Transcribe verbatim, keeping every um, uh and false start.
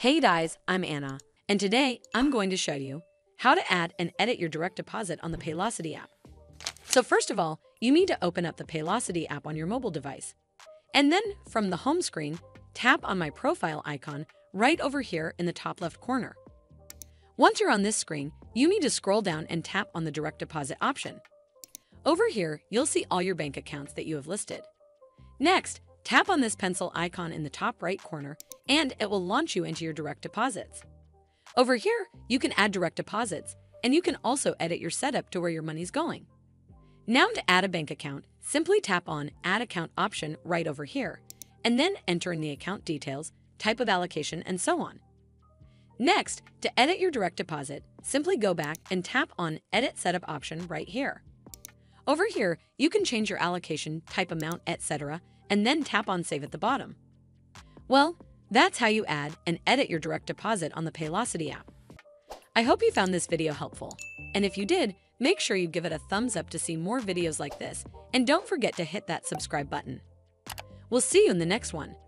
Hey guys, I'm Anna, and today I'm going to show you how to add and edit your direct deposit on the Paylocity app. So first of all, you need to open up the Paylocity app on your mobile device. And then from the home screen, tap on my profile icon right over here in the top left corner. Once you're on this screen, you need to scroll down and tap on the direct deposit option. Over here, you'll see all your bank accounts that you have listed. Next, tap on this pencil icon in the top right corner, and it will launch you into your direct deposits. Over here, you can add direct deposits, and you can also edit your setup to where your money's going. Now to add a bank account, simply tap on Add Account option right over here, and then enter in the account details, type of allocation, and so on. Next, to edit your direct deposit, simply go back and tap on Edit Setup option right here. Over here, you can change your allocation, type amount, et cetera, and then tap on Save at the bottom. Well, that's how you add and edit your direct deposit on the Paylocity app. I hope you found this video helpful, and if you did, make sure you give it a thumbs up to see more videos like this, and don't forget to hit that subscribe button. We'll see you in the next one.